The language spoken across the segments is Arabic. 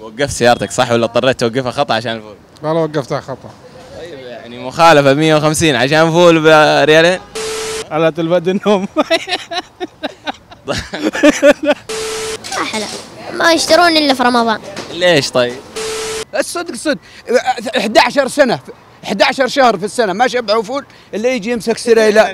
وقفت سيارتك صح ولا اضطريت توقفها خطأ عشان الفول؟ والله وقفتها خطأ. طيب يعني مخالفة 150 عشان فول بريالين؟ على تلبد النوم. أحلى ما يشترون إلا في رمضان. ليش طيب؟ الصدق صدق 11 سنة 11 شهر في السنة ما شبعوا فول إلا يجي يمسك سريلة.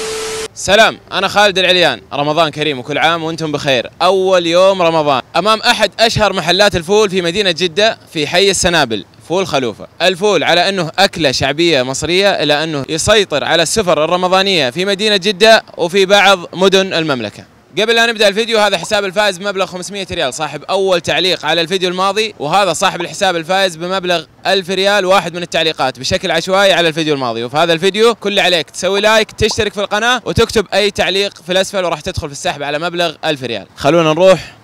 سلام، أنا خالد العليان. رمضان كريم وكل عام وأنتم بخير. أول يوم رمضان أمام أحد أشهر محلات الفول في مدينة جدة في حي السنابل، فول خلوفة. الفول على أنه أكلة شعبية مصرية إلى أنه يسيطر على السفر الرمضانية في مدينة جدة وفي بعض مدن المملكة. قبل لا نبدأ الفيديو، هذا حساب الفائز بمبلغ 500 ريال صاحب أول تعليق على الفيديو الماضي، وهذا صاحب الحساب الفائز بمبلغ 1000 ريال واحد من التعليقات بشكل عشوائي على الفيديو الماضي. وفي هذا الفيديو كل عليك تسوي لايك، تشترك في القناة، وتكتب أي تعليق في الأسفل، وراح تدخل في السحب على مبلغ 1000 ريال. خلونا نروح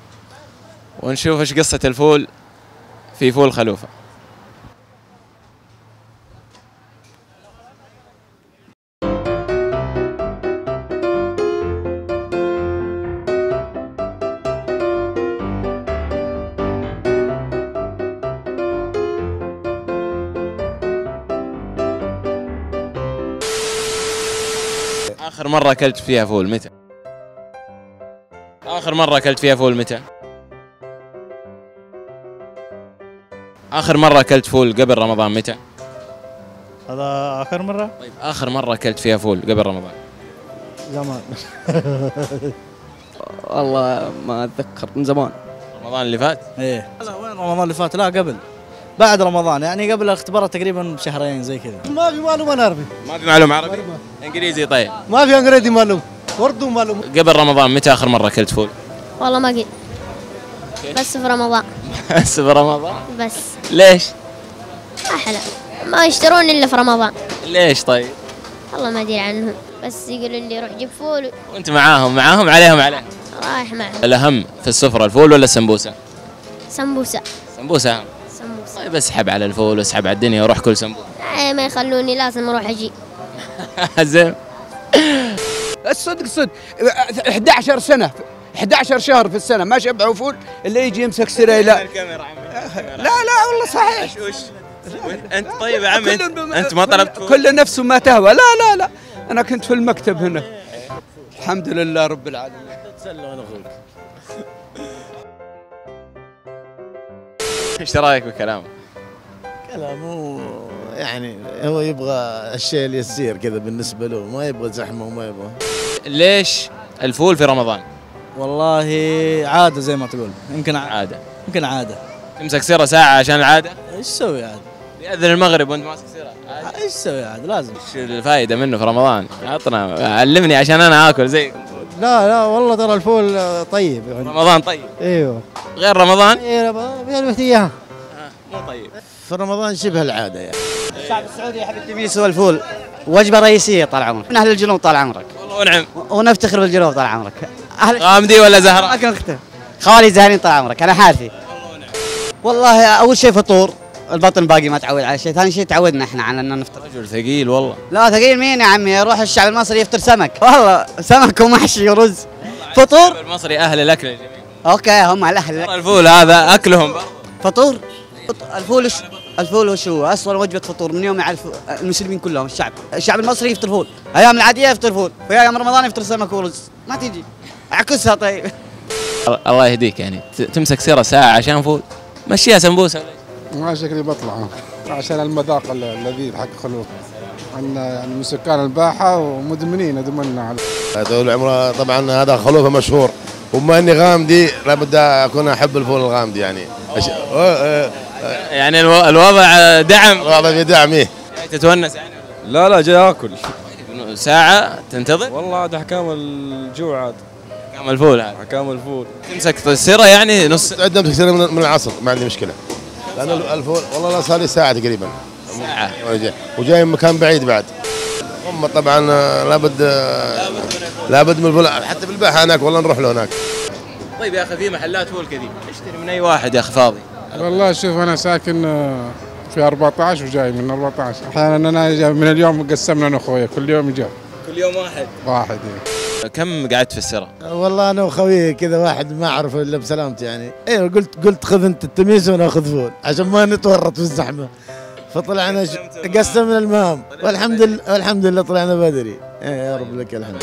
ونشوف إيش قصة الفول في فول خلوفة. آخر مرة أكلت فيها فول متى؟ آخر مرة أكلت فيها فول متى؟ آخر مرة أكلت فول قبل رمضان متى؟ هذا آخر مرة؟ طيب آخر مرة أكلت فيها فول قبل رمضان؟ زمان. والله ما أتذكر، من زمان. رمضان اللي فات؟ إيه. لا وين رمضان اللي فات؟ لا قبل. بعد رمضان يعني قبل الاختبارات تقريبا بشهرين زي كذا. ما في معلومة عربي. ما في معلومة عربي؟ انجليزي طيب. ما في انجليزي معلوم، اردو معلوم. قبل رمضان متى آخر مرة أكلت فول؟ والله ما قلت. بس في رمضان. بس في رمضان؟ بس. ليش؟ أحلى ما يشترون إلا في رمضان. ليش طيب؟ والله ما أدري عنهم، بس يقولون لي روح جيب فول. وأنت معاهم عليهم رايح معهم. الأهم في السفرة الفول ولا السمبوسة؟ سمبوسة. سمبوسة أهم. طيب اسحب على الفول واسحب على الدنيا واروح كل سمبوسة. ما يخلوني، لازم اروح اجي. زين. الصدق صدق 11 سنة 11 شهر في السنة ما شبعوا فول الا يجي يمسك سريلة. لا لا والله صحيح. انت طيب يا عمي، انت ما طلبت فول؟ كل نفس ما تهوى. لا لا لا انا كنت في المكتب هنا. الحمد لله رب العالمين. تسلوا انا اخوك. ايش رايك بكلامه؟ كلامه يعني هو يبغى الشيء اليسير كذا بالنسبه له، ما يبغى زحمه وما يبغى. ليش الفول في رمضان؟ والله عاده زي ما تقول، يمكن عاده. يمكن عاده تمسك سيره ساعه عشان العاده؟ ايش تسوي عاد؟ ياذن المغرب وانت ماسك سيره، ايش تسوي عاد؟ لازم. ايش الفائده منه في رمضان؟ عطنا علمني عشان انا اكل زي. لا لا والله ترى الفول طيب يعني. رمضان طيب. ايوه. غير رمضان؟ اي رمضان اياها. مو طيب. في رمضان شبه العاده يعني. الشعب السعودي يا حبيبتي بيسوى الفول وجبه رئيسيه طال عمرك، من اهل الجنوب طال عمرك. والله ونعم. ونفتخر بالجنوب طال عمرك. اهل غامدي ولا زهراء؟ ما كنت خوالي زهرين طال عمرك، انا حالفي. والله ونعم. والله اول شيء فطور، البطن باقي ما تعود على شيء، ثاني شيء تعودنا احنا على اننا نفطر. رجل ثقيل والله. لا ثقيل مين يا عمي؟ يروح الشعب المصري يفطر سمك، والله سمك ومحشي ورز فطور. الشعب المصري اهل الاكل يا جميل. اوكي هم على اهل الاكل. الفول هذا اكلهم فطور. الفول وش هو؟ اصلا وجبه فطور من يوم يعرف المسلمين كلهم. الشعب المصري يفطر فول، ايام العاديه يفطر فول، وايام رمضان يفطر سمك ورز. ما تجي اعكسها طيب. الله يهديك يعني تمسك سيره ساعه عشان فول، مشيها سمبوسه. ما شكلي بطلع عشان المذاق اللذيذ حق خلوفة. عندنا يعني من سكان الباحة ومدمنين ادمنا عليه طول عمره. طبعا هذا خلوفة مشهور، وبما اني غامدي لابد اكون احب الفول الغامدي يعني. يعني الوضع دعم. الوضع في دعم. ايه تتونس يعني؟ لا لا جاي اكل. ساعة تنتظر؟ والله عاد احكام الجوع، عاد احكام الفول، عاد احكام الفول. تمسك السيرة يعني نص عندنا. امسك السيرة من العصر ما عندي مشكلة، لأنه الفول والله صار لي ساعة تقريبا. ساعة وجاي من مكان بعيد بعد. هم طبعا لابد من الفول، حتى في الباحة هناك والله نروح له هناك. طيب يا أخي في محلات فول كثير، اشتري من أي واحد يا أخي فاضي؟ والله شوف أنا ساكن في 14 وجاي من 14 أحيانا. أنا من اليوم قسمنا أنا وأخويا كل يوم يجي. كل يوم واحد؟ واحد يعني. كم قعدت في السيرة؟ والله انا وخويي كذا واحد ما اعرفه الا بسلامته يعني، ايوه قلت خذ انت التميس وانا اخذ فول عشان ما نتورط في الزحمه، فطلعنا قسمنا المهام والحمد لله طلعنا بدري. يا رب لك الحمد.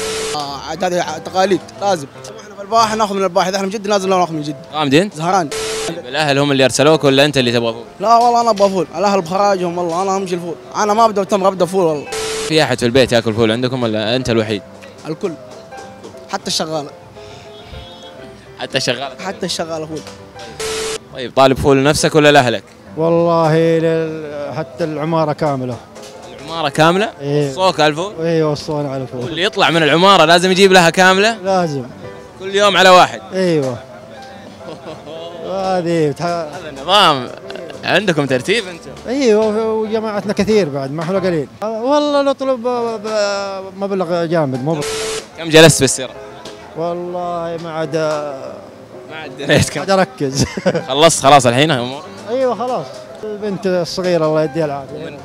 هذه تقاليد لازم، احنا في الباحه ناخذ من الباحه، اذا احنا من جده لازم ناخذ من جده. غامدين؟ زهران. الاهل هم اللي ارسلوك ولا انت اللي تبغى فول؟ لا والله انا ابغى فول، الاهل بخراجهم والله انا امشي الفول، انا ما ابدا بتمر ابدا فول والله. في احد في البيت ياكل فول عندكم ولا انت الوحيد؟ الكل، حتى الشغاله. حتى الشغاله؟ حتى الشغاله فول. طيب طالب فول لنفسك ولا لاهلك؟ والله حتى العماره كامله. العماره كامله؟ ايه. وصوك على الفول؟ ايه وصونا على الفول. واللي يطلع من العماره لازم يجيب لها كامله؟ لازم. كل يوم على واحد؟ ايوه. هذه هذا النظام عندكم، ترتيب انتم؟ ايوه وجماعتنا كثير بعد، ما احنا قليل والله، نطلب مبلغ جامد. كم جلست في السيره؟ والله ما عاد اركز. خلصت خلاص الحين امور؟ ايوه خلاص. البنت الصغيره الله يديها العافيه.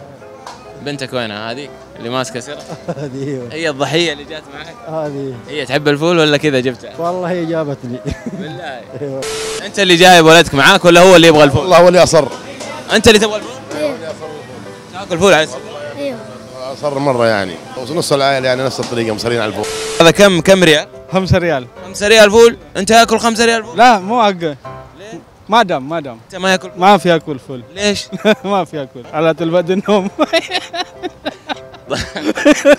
بنتك وينها هذه اللي ماسكه سيره؟ هذه هي الضحيه اللي جات معك؟ هذه هي. تحب الفول ولا كذا جبتها؟ والله هي جابتني. بالله. ايوه. انت اللي جايب ولدك معاك ولا هو اللي يبغى الفول؟ والله هو اللي اصر. انت اللي تبغى الفول؟ ايوه اللي اصر. تاكل فول على ايوه اصر مره يعني، ونص العائله يعني نفس الطريقه مصرين على الفول. هذا كم ريال؟ 5 ريال. 5 ريال فول؟ انت ياكل 5 ريال فول؟ لا مو حقه. ما دام انت ما ياكل، ما في اكل فول. ليش؟ ما في اكل على تلبد النوم.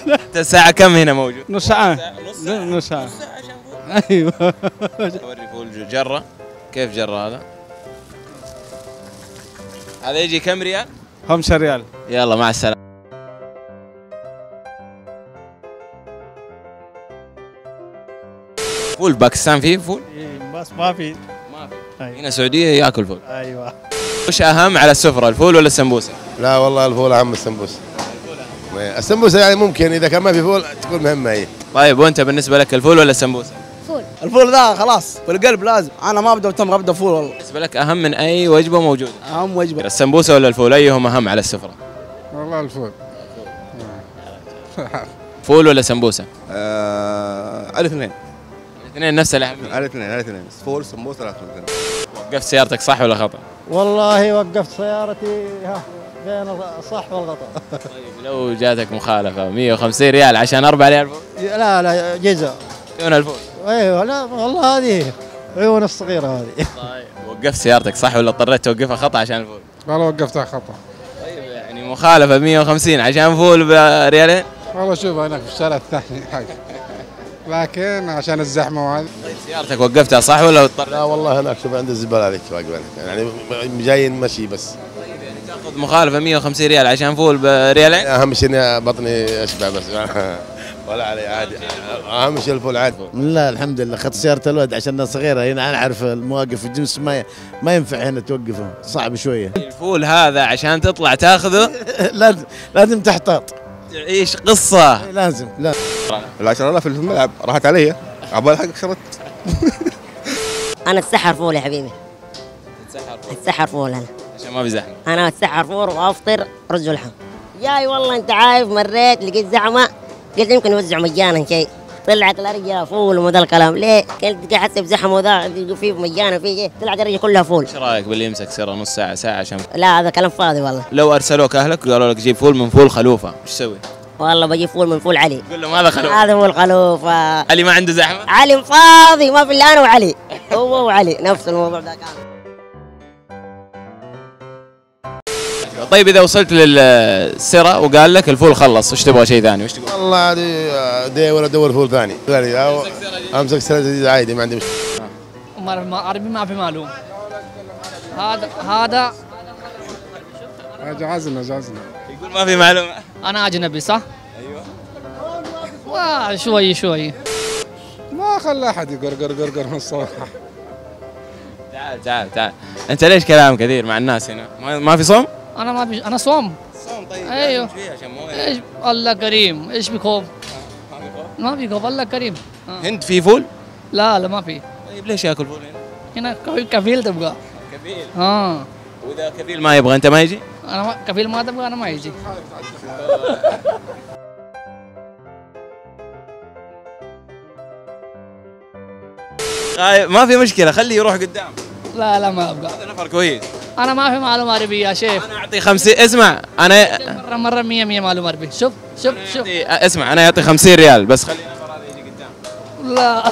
انت الساعة كم هنا موجود؟ نص ساعة عشان فول. ايوه اوري فول جرة. كيف جرة هذا؟ هذا يجي كم ريال؟ 5 ريال. يلا مع السلامة. فول باكستان فيه فول؟ بس ما في. أيوة. هنا سعودية ياكل فول. ايوه. وش اهم على السفرة، الفول ولا السمبوسة؟ لا والله الفول اهم. السمبوسة السمبوسه يعني ممكن اذا كان ما في فول تكون مهمه هي. طيب وانت بالنسبه لك الفول ولا السمبوسه؟ فول. الفول ذا خلاص بالقلب لازم، انا ما ابدا بتمر ابدا فول والله. بالنسبه لك اهم من اي وجبه موجوده؟ اهم وجبه. السمبوسه ولا الفول ايهم اهم على السفره؟ والله الفول. فول ولا سمبوسه؟ الاثنين. الاثنين نفس الاهميه. الاثنين فول سمبوسه الاثنين. وقفت سيارتك صح ولا خطا؟ والله وقفت سيارتي ها بين الصح والغطاء. طيب لو جاتك مخالفه 150 ريال عشان 4 ريال فول؟ لا جزء عيون الفول. ايوه لا والله هذه عيون الصغيره هذه. طيب وقفت سيارتك صح ولا اضطريت توقفها خطا عشان الفول؟ والله وقفتها خطا. طيب يعني مخالفه 150 عشان فول بريالين؟ والله شوف هناك في الشارع الثاني حاجه، لكن عشان الزحمه وهذه. طيب سيارتك وقفتها صح ولا اضطريت؟ لا والله هناك شوف عند الزباله هذيك يعني جاي مشي بس. تاخذ مخالفه 150 ريال عشان فول بريالين؟ اهم شيء اني بطني اشبع بس. ولا علي عادي، اهم شيء الفول عادي. لا الحمد لله. خط سياره الولد عشان الناس صغيره هنا، انا اعرف المواقف الجنس ما ينفع هنا توقفهم، صعب شويه. الفول هذا عشان تطلع تاخذه لازم تحتاط، تعيش قصه. لازم. ال10,000 اللي في الملعب راحت علي، عبالي حقك شرت. انا اتسحر فول يا حبيبي. اتسحر فول انا. عشان ما في زحمه. انا اتسحر فول وافطر رز ولحم. جاي والله انت عارف، مريت لقيت زحمه، قلت يمكن يوزعوا مجانا شيء. طلعت الارجل فول وما ذا الكلام، ليه؟ كنت قاعد حسب زحمه وذا في مجانا في شيء، طلعت الارجل كلها فول. ايش رايك باللي يمسك سيره نص ساعه ساعه عشان؟ لا هذا كلام فاضي والله. لو ارسلوك اهلك قالوا لك جيب فول من فول خلوفه، ايش تسوي؟ والله بجيب فول من فول علي. قول لهم هذا خلوفه. هذا فول خلوفه. علي ما عنده زحمه؟ علي فاضي، ما في الا انا وعلي. هو وعلي نفس الموضوع ذا كان. طيب اذا وصلت للسيره وقال لك الفول خلص، وش تبغى شيء ثاني وش تقول؟ والله عادي ادور فول ثاني او امسك سيره جديده عادي، ما عندي مشكله. عربي ما في معلوم. هذا جهزنا يقول ما في معلومه. انا اجنبي صح؟ ايوه. شوي ما خلى احد يقرقر من الصباح. تعال انت ليش كلام كثير مع الناس هنا؟ ما في صوم؟ أنا ما بيش... أنا صوم. طيب أيوه عشان إيش الله كريم. إيش بيخوف؟ ما بيخوف الله كريم. هند في فول؟ لا ما في. طيب ليش ياكل فول هنا؟ هنا كفيل تبغى. كفيل؟ وإذا كفيل ما يبغى أنت ما يجي؟ أنا ما... كفيل ما تبغى أنا ما يجي. ما في مشكله خليه يروح قدام. لا لا ما ابغى. هذا نفر كويس. انا ما في معلومه عربي يا شيخ. انا اعطي 50. اسمع انا مره 100 معلومه عربي. شوف شوف شوف. اسمع انا اعطي 50 ريال بس خلي النفر هذا يجي قدام. لا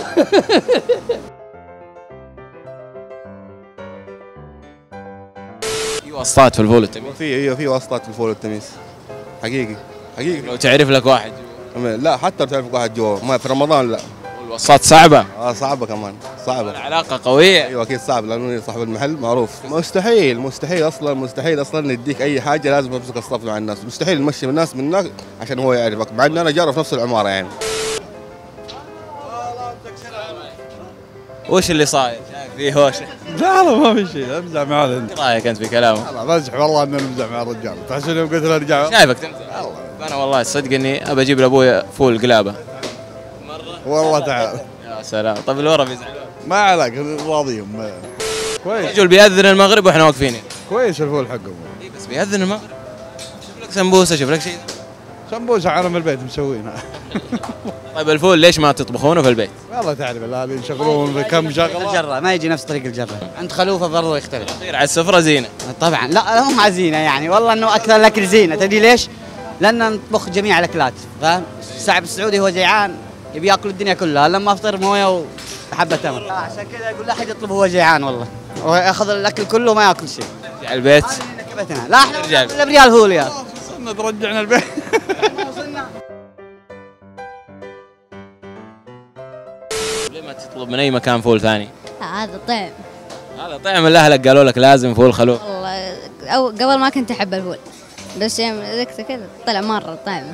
في واسطات في الفول والتمييز. في واسطات في الفول والتمييز حقيقي حقيقي. لو تعرف لك واحد جوا. لا حتى لو تعرف لك واحد جوا ما في رمضان. لا الوساط صعبة؟ صعبة كمان، صعبة. العلاقة قوية؟ ايوه اكيد صعبة لأنه صاحب المحل معروف. مستحيل أصلا يديك أي حاجة، لازم أمسك الصف مع الناس، مستحيل نمشي الناس منك عشان هو يعرفك، مع إن أنا جاره في نفس العمارة يعني. وش اللي صاير؟ في هوشة؟ لا والله ما في شيء، أمزح معاه. إيش رأيك أنت في كلامه؟ بمزح والله إني أمزح مع الرجال، تحس إني قلت الرجال. شايفك تمزح؟ والله أنا والله الصدق إني أبى أجيب لأبوي فول قلابة. والله تعال يا سلام. طيب الورا بيزعلون؟ ما عليك راضيهم كويس. رجل بيأذن المغرب واحنا واقفين هنا. كويس الفول حقهم. اي بس بيأذن المغرب. شوف لك سمبوسه، شوف لك شيء. سمبوسه عالم من البيت مسوينها. طيب الفول ليش ما تطبخونه في البيت؟ والله تعرف الأهل ينشغلون بكم شغله. الجره ما يجي نفس طريق الجره، عند خلوفه برضه يختلف. على السفره زينه. طبعا لا مو عزينه يعني، والله انه اكثر الاكل زينه، تدري ليش؟ لان نطبخ جميع الاكلات، فاهم؟ الشعب السعودي هو جيعان يبي ياكل الدنيا كلها، لما افطر مويه وحبه تمر. عشان كذا اقول لا احد يطلب، هو جيعان والله، هو ياخذ الاكل كله وما ياكل شيء. ترجع البيت؟ لا احنا الا بريال هو ريال. وصلنا ترجعنا البيت. وصلنا. ليه ما تطلب من اي مكان فول ثاني؟ هذا طعم. هذا طعم اللي اهلك قالوا لك لازم فول خلوفة. والله او قبل ما كنت احب الفول، بس يوم ذقته كذا طلع مره طعمه.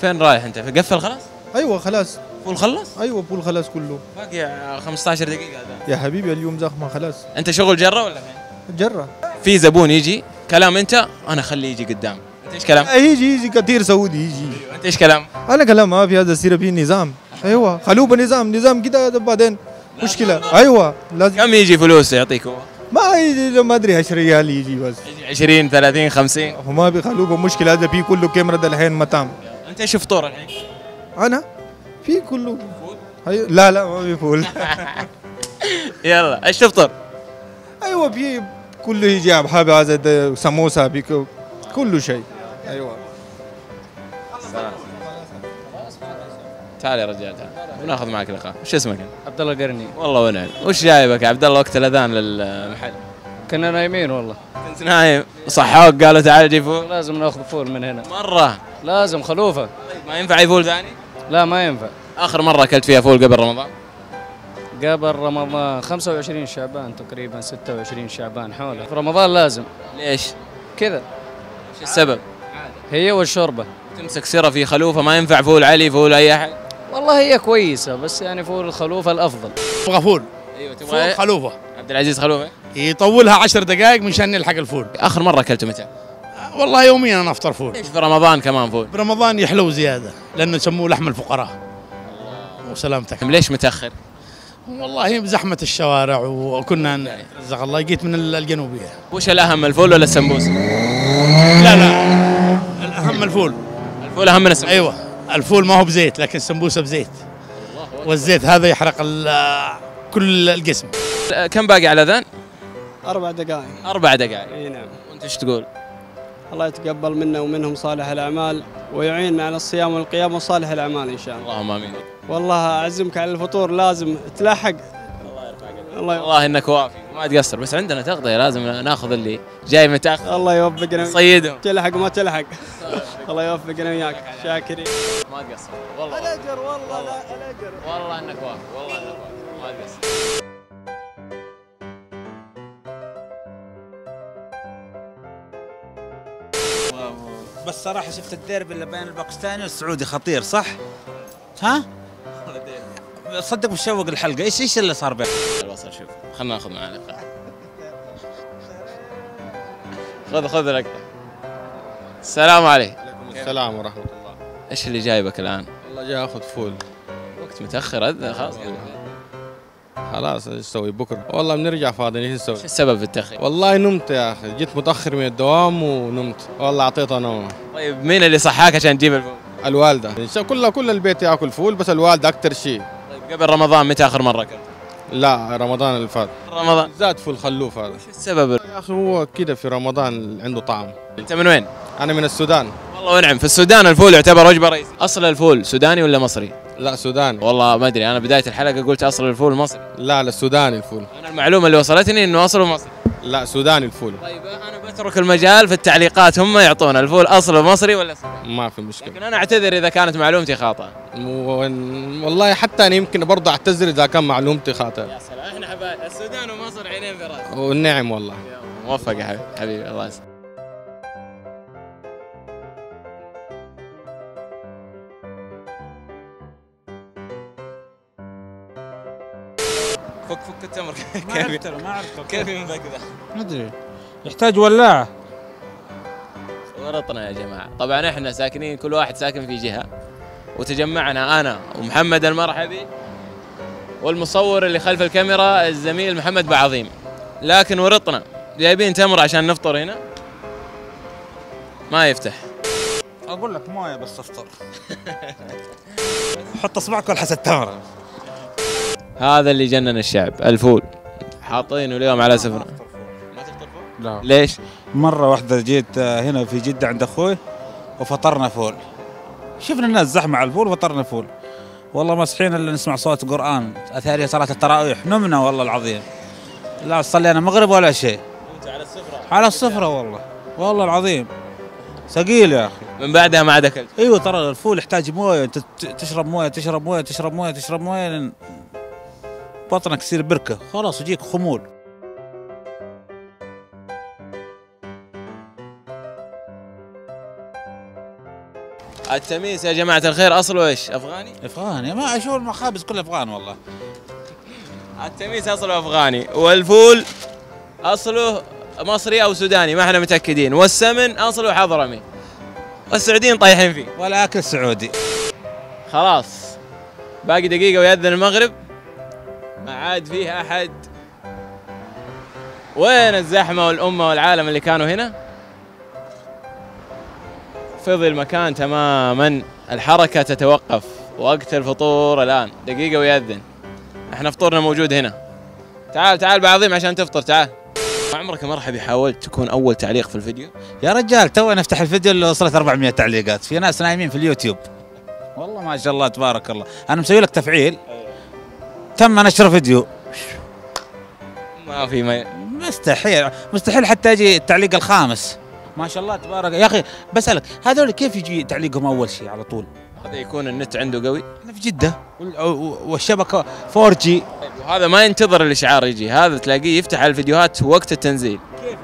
فين رايح انت؟ قفل خلاص؟ ايوه خلاص. فول خلص؟ ايوه فول خلاص كله. باقي 15 دقيقة. هذا يا حبيبي اليوم زخمة خلاص. انت شغل جرة ولا فين؟ جرة. في زبون يجي كلام انت انا اخليه يجي قدام. انت ايش كلام؟ يجي كثير سعودي يجي. ايوه انت ايش كلام؟ انا كلام ما في، هذا سيرة في نظام. ايوه خلوبة نظام كده بعدين مشكلة. ايوه لازم. كم يجي فلوس يعطيك هو؟ ما يجي ما ادري 10 ريال يجي بس. يجي 20 30 50. وما بخلوبة مشكلة، هذا في كله كاميرا الحين مطعم. انت ايش فطور الحين؟ أنا في كله فول. لا ما في فول. يلا ايش تفطر؟ ايوه في كله يجي، حابة هذا سموسة بيكو كل شيء. ايوه تعال يا رجال تعال وناخذ معك لقاء. وش اسمك انت؟ عبد الله قرني. والله ونعم. وش جايبك يا عبد الله وقت الاذان للمحل؟ كنا نايمين والله. كنت نايم صحوك قالوا تعال جيب فول. لازم ناخذ فول من هنا مرة، لازم خلوفة. ما ينفع اي فول ثاني؟ لا ما ينفع. آخر مرة أكلت فيها فول قبل رمضان؟ قبل رمضان 25 شعبان تقريبا، 26 شعبان حوله. في رمضان لازم. ليش؟ كذا. ايش السبب؟ هي والشوربة. تمسك سيرة في خلوفة ما ينفع فول علي فول أي أحد؟ والله هي كويسة بس يعني فول الخلوفة الأفضل. تبغى فول؟ أيوه تبغى فول خلوفة. عبد العزيز خلوفة؟ يطولها 10 دقائق من شان نلحق الفول. آخر مرة أكلته متى؟ والله يوميا انا افطر فول. ليش في رمضان كمان فول؟ في رمضان يحلو زياده لانه يسموه لحم الفقراء. الله وسلامتك. ليش متاخر؟ والله بزحمه الشوارع وكنا رزق الله. جيت من الجنوبيه. وش الاهم الفول ولا السمبوسه؟ لا الاهم الفول. الفول اهم من السمبوسه؟ ايوه الفول ما هو بزيت لكن السمبوسه بزيت. والزيت هذا يحرق كل الجسم. كم باقي على الاذان؟ 4 دقائق. 4 دقائق. اي نعم. وانت ايش تقول؟ الله يتقبل منا ومنهم صالح الأعمال ويعيننا على الصيام والقيام وصالح الأعمال إن شاء الله. اللهم آمين. والله أعزمك على الفطور، لازم تلاحق. الله يرفع قدرك. والله إنك وافي ما تقصر، بس عندنا تغطية لازم ناخذ اللي جاي متأخر. الله يوفقنا. صيدهم تلحق ما تلحق. الله يوفقنا وياك. شاكرين. ما تقصر والله. الأجر والله الأجر. والله إنك وافي، والله إنك وافي ما تقصر. بس صراحة شفت الديربي اللي بين الباكستاني والسعودي خطير صح؟ ها؟ صدق مشوق الحلقة. ايش اللي صار بينهم؟ الوصل شوف خلنا ناخذ معنا لقاء. خذ لك. السلام عليكم. وعليكم السلام ورحمة الله. ايش اللي جايبك الآن؟ والله جاي اخذ فول. وقت متأخر أذن خلاص. خلاص ايش نسوي بكره؟ والله بنرجع فاضيين ايش نسوي؟ ايش السبب في التاخير؟ والله نمت يا اخي، جيت متاخر من الدوام ونمت، والله اعطيته نومه. طيب مين اللي صحاك عشان تجيب الفول؟ الوالده، كل البيت ياكل فول بس الوالده اكثر شيء. طيب قبل رمضان متى اخر مره اكلت؟ لا رمضان اللي فات. رمضان زاد فول خلوفة. هذا السبب يا اخي، هو كده في رمضان عنده طعم. انت من وين؟ انا من السودان. والله ونعم. في السودان الفول يعتبر وجبة رئيسية. اصل الفول سوداني ولا مصري؟ لا سوداني. والله ما ادري، انا بداية الحلقة قلت اصل الفول مصري. لا السوداني الفول، انا المعلومة اللي وصلتني انه اصله مصري. لا سوداني الفول. طيب انا بترك المجال في التعليقات، هم يعطونا الفول اصله مصري ولا سوداني، ما في مشكله، لكن انا اعتذر اذا كانت معلومتي خاطئه. والله حتى انا يمكن برضه اعتذر اذا كان معلومتي خاطئه. يا سلام، احنا حبايب السودان ومصر عينين في راس. والنعم والله. موفق يا حبيبي، الله يسلمك. فك التمر. ما اعرف كيف ينفك ذا، ما ادري، يحتاج ولاعه. ورطنا يا جماعه، طبعا احنا ساكنين كل واحد ساكن في جهه، وتجمعنا انا ومحمد المرحبي والمصور اللي خلف الكاميرا الزميل محمد باعظيم، لكن ورطنا جايبين تمر عشان نفطر هنا ما يفتح. اقول لك مويه بس افطر. حط اصبعك على حس التمره. هذا اللي جنن الشعب، الفول حاطينه اليوم على سفرة. ما تفطر فول؟ لا. ليش؟ مرة واحدة جيت هنا في جدة عند أخوي وفطرنا فول، شفنا الناس زحمة على الفول فطرنا فول، والله ما صحينا إلا نسمع صوت قرآن أثاري صلاة التراويح، نمنا والله العظيم، لا صلينا مغرب ولا شيء. أنت على السفرة؟ على السفرة والله العظيم، ثقيل يا أخي. من بعدها ما عاد أكلت؟ أيوه، ترى الفول يحتاج موية، أنت تشرب موية لأن بطنك تصير بركه، خلاص يجيك خمول. التميس يا جماعه الخير اصله ايش؟ افغاني؟ افغاني، ما اشوف المخابز كلها افغان والله. التميس اصله افغاني، والفول اصله مصري او سوداني ما احنا متاكدين، والسمن اصله حضرمي. والسعوديين طايحين فيه. ولا اكل سعودي. خلاص باقي دقيقه ويأذن المغرب. ما عاد فيه احد. وين الزحمه والامه والعالم اللي كانوا هنا؟ فضي المكان تماما، الحركه تتوقف، وقت الفطور الان دقيقه ويأذن. احنا فطورنا موجود هنا. تعال بعظيم عشان تفطر، تعال. عمرك مرحبا حاولت تكون اول تعليق في الفيديو؟ يا رجال تو نفتح الفيديو اللي وصلت 400 تعليقات، في ناس نايمين في اليوتيوب. والله ما شاء الله تبارك الله، انا مسوي لك تفعيل. تم نشر فيديو. ما في مستحيل حتى يجي التعليق الخامس. ما شاء الله تبارك يا اخي، بسالك هذول كيف يجي تعليقهم اول شيء على طول؟ هذا يكون النت عنده قوي. انا في جدة والشبكة 4G. وهذا ما ينتظر الاشعار يجي، هذا تلاقيه يفتح على الفيديوهات وقت التنزيل. كيف؟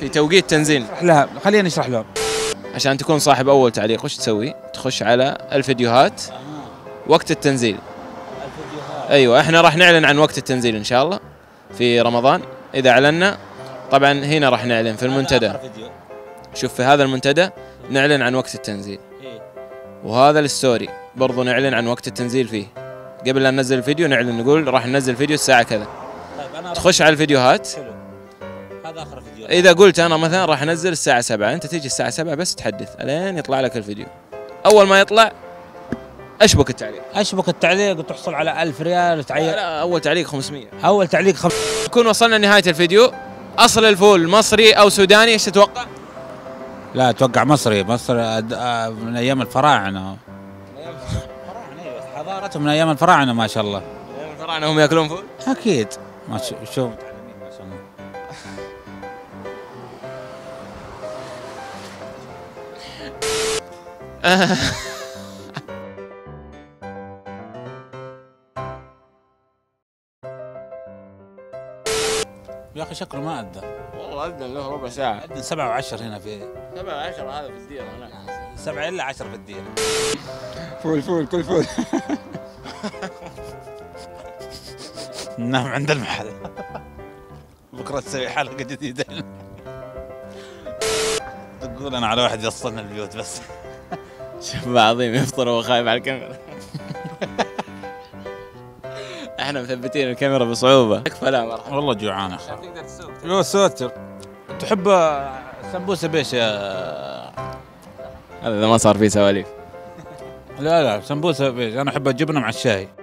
في توقيت تنزيل. خلينا نشرح لهم. عشان تكون صاحب اول تعليق وش تسوي؟ تخش على الفيديوهات وقت التنزيل. ايوه، احنا راح نعلن عن وقت التنزيل ان شاء الله في رمضان، اذا اعلنا طبعا هنا راح نعلن في المنتدى. شوف في هذا المنتدى نعلن عن وقت التنزيل، وهذا الستوري برضو نعلن عن وقت التنزيل فيه. قبل لا ننزل الفيديو نعلن، نقول راح ننزل فيديو الساعه كذا. تخش على الفيديوهات. هذا اخر فيديو. اذا قلت انا مثلا راح انزل الساعه 7، انت تيجي الساعه 7 بس تحدث الين يطلع لك الفيديو. اول ما يطلع اشبك التعليق وتحصل على 1000 ريال وتعير. لا اول تعليق 500. اول تعليق 500. نكون وصلنا لنهايه الفيديو. اصل الفول مصري او سوداني، ايش تتوقع؟ لا اتوقع مصري، مصر من ايام الفراعنه. ايوه، حضارتهم من ايام الفراعنه ما شاء الله. ايام الفراعنه هم ياكلون فول؟ اكيد، ما شوف متعلمين ما شاء الله. يا اخي شكله ما أدى. والله أدى له ربع ساعة. أدى 7:10 هنا في 7:10 هذا في الديرة هناك. 7 إلا 10 في الديرة. فول كل فول. ننام عند المحل. بكرة تسوي حلقة جديدة. تقول أنا على واحد يوصلنا البيوت بس. شباب عظيم يفطر وهو خايف على الكاميرا. احنا مثبتين الكاميرا بصعوبه. يكفى، لا مرحبا والله جوعان. تقدر تسوق؟ لو ساتر. تحب سمبوسه بيش يا هذا؟ اذا ما صار فيه سواليف. لا سمبوسه بيش، انا احب الجبنه مع الشاي.